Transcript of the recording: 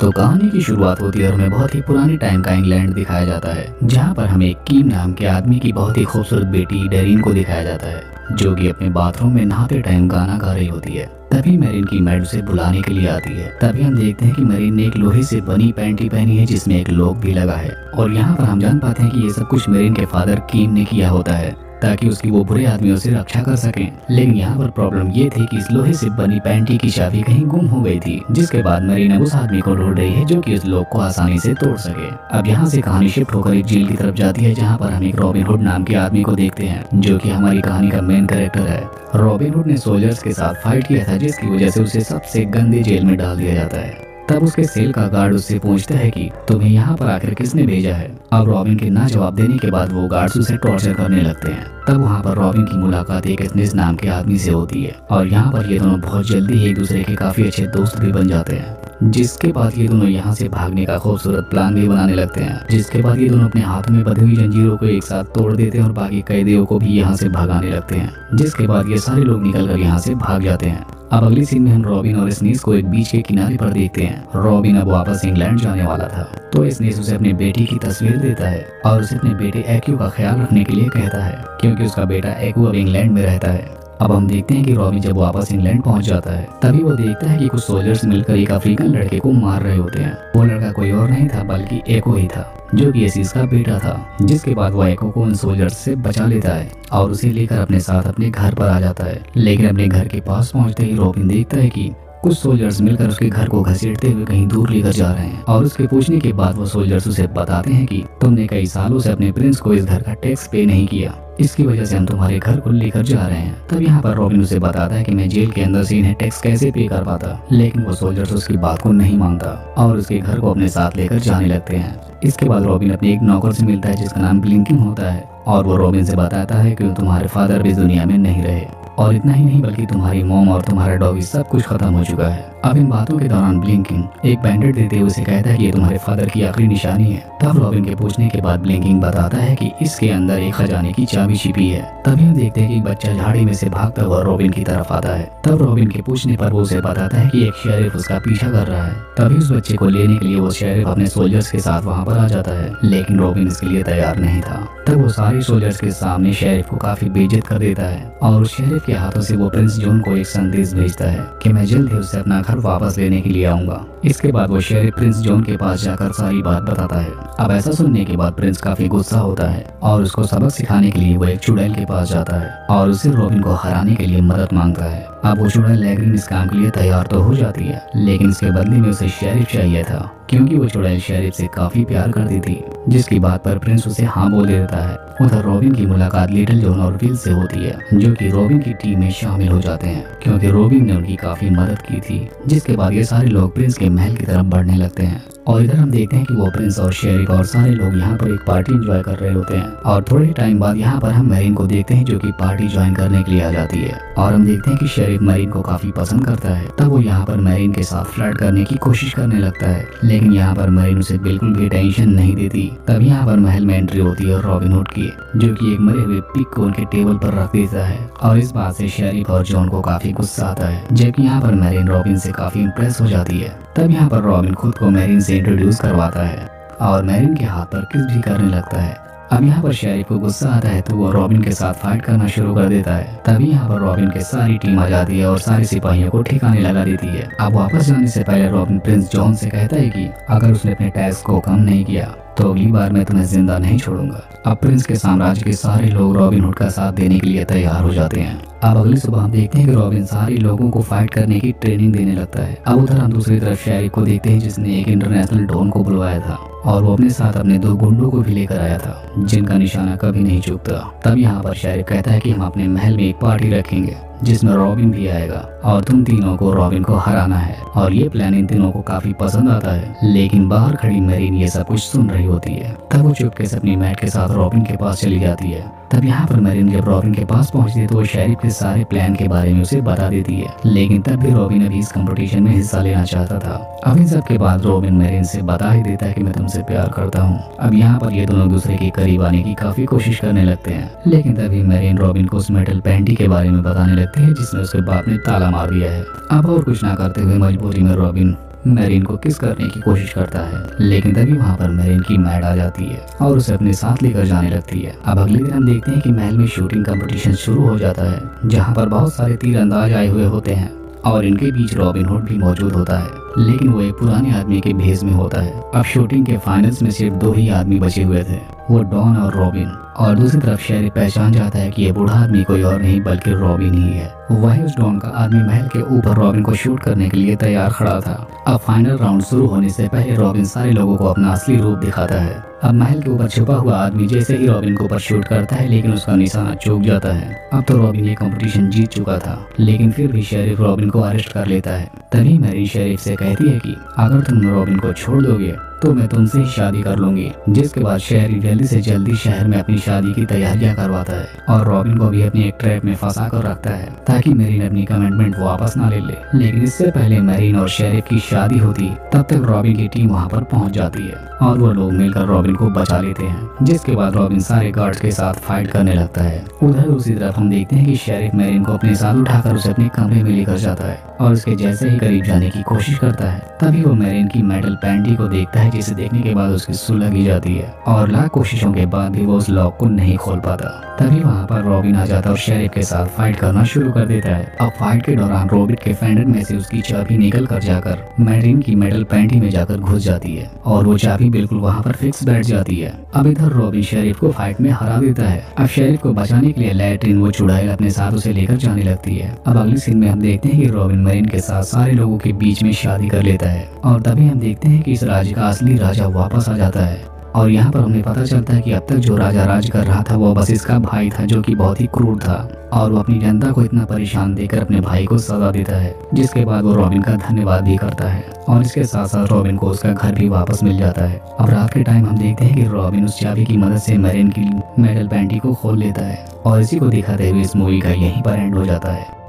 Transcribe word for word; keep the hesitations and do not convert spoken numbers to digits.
तो कहानी की शुरुआत होती है और हमें बहुत ही पुराने टाइम का इंग्लैंड दिखाया जाता है, जहाँ पर हमें कीम नाम के आदमी की बहुत ही खूबसूरत बेटी डेरिन को दिखाया जाता है, जो कि अपने बाथरूम में नहाते टाइम गाना गा रही होती है। तभी मैरिन की मैड उसे बुलाने के लिए आती है। तभी हम देखते हैं कि मैरिन ने एक लोहे से बनी पैंटी पहनी है जिसमें एक लॉक भी लगा है, और यहाँ पर हम जान पाते हैं कि ये सब कुछ मैरिन के फादर कीम ने किया होता है ताकि उसकी वो बुरे आदमियों से रक्षा कर सके। लेकिन यहाँ पर प्रॉब्लम ये थी कि इस लोहे से बनी पैंटी की चाबी कहीं गुम हो गई थी, जिसके बाद मैरिन उस आदमी को ढूंढ रही है जो कि इस लॉक को आसानी से तोड़ सके। अब यहाँ से कहानी शिफ्ट होकर एक जेल की तरफ जाती है, जहाँ पर हम एक रॉबिन हुड नाम के आदमी को देखते हैं, जो कि हमारी कहानी का मेन कैरेक्टर है। रॉबिन हुड ने सोल्जर्स के साथ फाइट किया था, जिसकी वजह से उसे सबसे गंदे जेल में डाल दिया जाता है। तब उसके सेल का गार्ड उससे पूछता है कि तुम्हें यहाँ पर आकर किसने भेजा है। अब रॉबिन के ना जवाब देने के बाद वो गार्ड्स उसे टॉर्चर करने लगते हैं। तब वहाँ पर रॉबिन की मुलाकात एक इस्निस नाम के आदमी से होती है, और यहाँ पर ये दोनों बहुत जल्दी ही एक दूसरे के काफी अच्छे दोस्त भी बन जाते हैं, जिसके बाद ये दोनों यहाँ से भागने का खूबसूरत प्लान भी बनाने लगते हैं। जिसके बाद ये दोनों अपने हाथ में बंधी हुई जंजीरों को एक साथ तोड़ देते हैं और बाकी कैदियों को भी यहाँ से भागाने लगते हैं, जिसके बाद ये सारे लोग निकल कर यहाँ से भाग जाते हैं। अब अगली सीन में हम रॉबिन और इस्निस को एक बीच के किनारे पर देखते हैं। रॉबिन अब वापस इंग्लैंड जाने वाला था, तो इस्निस उसे अपने बेटी की तस्वीर देता है और उसे अपने बेटे एक्यू का ख्याल रखने के लिए कहता है, क्योंकि उसका बेटा एक्यू अब इंग्लैंड में रहता है। अब हम देखते हैं कि रॉबिन जब वापस इंग्लैंड पहुंच जाता है, तभी वो देखता है कि कुछ सोल्जर्स मिलकर एक अफ्रीकन लड़के को मार रहे होते हैं। वो लड़का कोई और नहीं था बल्कि एको ही था, जो कि इस्निस का बेटा था। जिसके बाद वो एको को उन सोल्जर्स से बचा लेता है और उसे लेकर अपने साथ अपने घर पर आ जाता है। लेकिन अपने घर के पास पहुँचते ही रॉबिन देखता है कि कुछ सोल्जर्स मिलकर उसके घर को घसीटते हुए कहीं दूर लेकर जा रहे हैं, और उसके पूछने के बाद वो सोल्जर्स उसे बताते हैं कि तुमने कई सालों से अपने प्रिंस को इस घर का टैक्स पे नहीं किया, इसकी वजह से हम तुम्हारे घर को लेकर जा रहे हैं। तब यहाँ पर रॉबिन उसे बताता है कि मैं जेल के अंदर से इन्हें टैक्स कैसे पे कर पाता, लेकिन वो सोल्जर्स उसकी बात को नहीं मानता और उसके घर को अपने साथ लेकर जाने लगते हैं। इसके बाद रॉबिन अपने एक नौकर से मिलता है जिसका नाम बिलिंकिंग होता है, और वो रॉबिन से बताता है कि तुम्हारे फादर भी दुनिया में नहीं रहे, और इतना ही नहीं बल्कि तुम्हारी मोम और तुम्हारा डॉगी सब कुछ खत्म हो चुका है। अब इन बातों के दौरान ब्लिंकिंग एक बैंडेड देते हुए उसे कहता है कि ये तुम्हारे फादर की आखिरी निशानी है। तब रॉबिन के पूछने के बाद ब्लिंकिंग बताता है कि इसके अंदर एक खजाने की चाबी छिपी है। तभी हम देखते हैं कि बच्चा झाड़ी में से भागता हुआ रॉबिन की तरफ आता है। तब रॉबिन के पूछने पर वो उसे बताता है कि एक शेरिफ उसका पीछा कर रहा है। तभी उस बच्चे को लेने के लिए वो शेरिफ अपने सोल्जर्स के साथ वहाँ पर आ जाता है, लेकिन रॉबिन इसके लिए तैयार नहीं था। तब वो सारे सोल्जर्स के सामने शेरिफ को काफी बेइज्जत कर देता है, और शेरिफ के हाथों से वो प्रिंस जॉन को एक संदेश भेजता है कि मैं जल्द ही उससे अपना घर वापस लेने के लिए आऊंगा। इसके बाद वो शेरिफ प्रिंस जॉन के पास जाकर सारी बात बताता है। अब ऐसा सुनने के बाद प्रिंस काफी गुस्सा होता है, और उसको सबक सिखाने के लिए वो एक चुड़ैल के पास जाता है और उसे रॉबिन को हराने के लिए मदद मांगता है। अब वो चुड़ैल लैग्रीन इस काम के लिए तैयार तो हो जाती है, लेकिन इसके बदले में उसे शेरिफ चाहिए था, क्योंकि वो चुड़ैल शेरिफ से काफी प्यार करती थी। जिसकी बात पर प्रिंस उसे हाँ बोल देता है। उधर रॉबिन की मुलाकात लिटिल जॉन और विल से होती है, जो कि रॉबिन की टीम में शामिल हो जाते हैं, क्योंकि रॉबिन ने उनकी काफी मदद की थी। जिसके बाद ये सारे लोग प्रिंस के महल की तरफ बढ़ने लगते हैं, और इधर हम देखते हैं कि वो प्रिंस और शेरिफ और सारे लोग यहाँ पर एक पार्टी एंजॉय कर रहे होते हैं। और थोड़े टाइम बाद यहाँ पर हम मैरिन को देखते हैं, जो कि पार्टी ज्वाइन करने के लिए आ जाती है, और हम देखते हैं कि शेरिफ मैरिन को काफी पसंद करता है। तब वो यहाँ पर मैरिन के साथ फ्लर्ट करने की कोशिश करने लगता है, लेकिन यहाँ पर मैरिन उसे बिल्कुल भी टेंशन नहीं देती। तब यहाँ पर महल में एंट्री होती है रॉबिन हुड की, जो कि एक मरे हुए पिग को उनके टेबल पर रख देता है, और इस बात से शेरिफ और जॉन को काफी गुस्सा आता है, जबकि यहाँ पर मैरिन रॉबिन से काफी इम्प्रेस हो जाती है। तब यहाँ पर रॉबिन खुद को मैरिन से इंट्रोड्यूस करवाता है और मैरिन के हाथ पर किस भी करने लगता है। अब यहाँ पर शेरिफ को गुस्सा आता है, तो वो रॉबिन के साथ फाइट करना शुरू कर देता है। तभी यहाँ पर रॉबिन की सारी टीम आ जाती है और सारे सिपाहियों को ठिकाने लगा देती है। अब वापस जाने से पहले रॉबिन प्रिंस जॉन से कहता है कि अगर उसने अपने टैक्स को कम नहीं किया तो अगली बार मैं तुम्हें जिंदा नहीं छोड़ूंगा। अब प्रिंस के साम्राज्य के सारे लोग रॉबिन हुड का साथ देने के लिए तैयार हो जाते हैं। अब अगली सुबह हम देखते हैं कि रॉबिन सारे लोगों को फाइट करने की ट्रेनिंग देने लगता है। अब उधर हम दूसरी तरफ शेरिफ को देखते हैं, जिसने एक इंटरनेशनल डॉन को बुलवाया था, और वो अपने साथ अपने दो गुंडों को भी लेकर आया था, जिनका निशाना कभी नहीं चूकता। तब यहाँ पर शेरिफ कहता है कि हम अपने महल में एक पार्टी रखेंगे जिसमें रॉबिन भी आएगा, और तुम तीनों को रॉबिन को हराना है। और ये प्लान इन तीनों को काफी पसंद आता है, लेकिन बाहर खड़ी मैरिन ये सब कुछ सुन रही होती है। तब वो चुपके से अपनी मैट के साथ रॉबिन के पास चली जाती है। तब यहाँ पर मैरिन जब रॉबिन के पास पहुँचती है, तो वो शेरिफ के सारे प्लान के बारे में उसे बता देती है, लेकिन तब भी रॉबिन अभी इस कंपटीशन में हिस्सा लेना चाहता था। अब इन सब के बाद रॉबिन मैरिन से बता ही देता है कि मैं तुमसे प्यार करता हूँ। अब यहाँ पर ये दोनों दूसरे के करीब आने की काफी कोशिश करने लगते हैं, लेकिन तभी मैरिन रॉबिन को उस मेटल पैंटी के बारे में बताने लगती है जिसमें उसके बाप ने ताला मार दिया है। अब और कुछ ना करते हुए मजबूरी में रॉबिन मैरिन को किस करने की कोशिश करता है, लेकिन तभी वहाँ पर मैरिन की मैड आ जाती है और उसे अपने साथ लेकर जाने लगती है। अब अगले दिन हम देखते हैं कि महल में शूटिंग कंपटीशन शुरू हो जाता है, जहाँ पर बहुत सारे तीरंदाज आए हुए होते हैं और इनके बीच रॉबिन हुड भी मौजूद होता है, लेकिन वो एक पुराने आदमी के भेष में होता है। अब शूटिंग के फाइनल्स में सिर्फ दो ही आदमी बचे हुए थे, वो डॉन और रॉबिन, और दूसरी तरफ शेरी पहचान जाता है कि ये बूढ़ा आदमी कोई और नहीं बल्कि रॉबिन ही है। वहीं उस डॉन का आदमी महल के ऊपर रॉबिन को शूट करने के लिए तैयार खड़ा था। अब फाइनल राउंड शुरू होने से पहले रॉबिन सारे लोगों को अपना असली रूप दिखाता है। अब महल के ऊपर छुपा हुआ आदमी जैसे ही रॉबिन के ऊपर शूट करता है, लेकिन उसका निशाना चूक जाता है। अब तो रॉबिन ये कॉम्पिटिशन जीत चुका था, लेकिन फिर भी शेरिफ रॉबिन को अरेस्ट कर लेता है। तभी मैरी शेरिफ से कहती है कि अगर तुम रॉबिन को छोड़ दोगे तो मैं तुमसे ही शादी कर लूंगी, जिसके बाद शेरिफ जल्दी से जल्दी शहर में अपनी शादी की तैयारियां करवाता है और रॉबिन को भी अपनी एक ट्रैप में फंसा कर रखता है ताकि मैरिन अपनी कमिटमेंट वापस ना ले ले। लेकिन इससे पहले मैरिन और शेरिफ की शादी होती, तब तक रॉबिन की टीम वहां पर पहुंच जाती है और वो लोग मिलकर रॉबिन को बचा लेते हैं, जिसके बाद रॉबिन सारे गार्ड्स के साथ फाइट करने लगता है। उधर दूसरी तरफ हम देखते हैं कि शेरिफ मैरिन को अपने साथ उठाकर उसे अपने कमरे में लेकर जाता है और उसके जैसे ही करीब जाने की कोशिश करता है, तभी वो मैरिन की मेटल पैंटी को देखता है, जिसे देखने के बाद उसकी सुलगी जाती है और लाख कोशिशों के बाद भी वो उस लॉक को नहीं खोल पाता। तभी वहाँ पर रॉबिन आ जाता और शेरिफ के साथ फाइट करना शुरू कर देता है। अब फाइट के दौरान रॉबिन के फेंडर में से उसकी चाबी निकल कर जाकर मैरिन की मेटल पैंटी में जाकर घुस जाती है और वो चाबी बिल्कुल वहाँ पर फिक्स बैठ जाती है। अब इधर रॉबिन शेरिफ को फाइट में हरा देता है। अब शेरिफ को बचाने के लिए लैट्रिन वो चुड़ैल अपने साथ उसे लेकर जाने लगती है। अब अगले सीन में हम देखते हैं कि रॉबिन मैरिन के साथ सारे लोगों के बीच में शादी कर लेता है और तभी हम देखते हैं कि इस राज्य का असली राजा वापस आ जाता है। और यहाँ पर हमें पता चलता है कि अब तक जो राजा राज कर रहा था वो बस इसका भाई था, जो कि बहुत ही क्रूर था और वो अपनी जनता को इतना परेशान देकर अपने भाई को सजा देता है, जिसके बाद वो रॉबिन का धन्यवाद भी करता है और इसके साथ साथ रॉबिन को उसका घर भी वापस मिल जाता है। अब रात के टाइम हम देखते हैं कि रॉबिन उस चाबी की मदद से मैरिन की मेटल पैंटी को खोल लेता है और इसी को दिखाते हुए इस मूवी का यहीं पर एंड हो जाता है।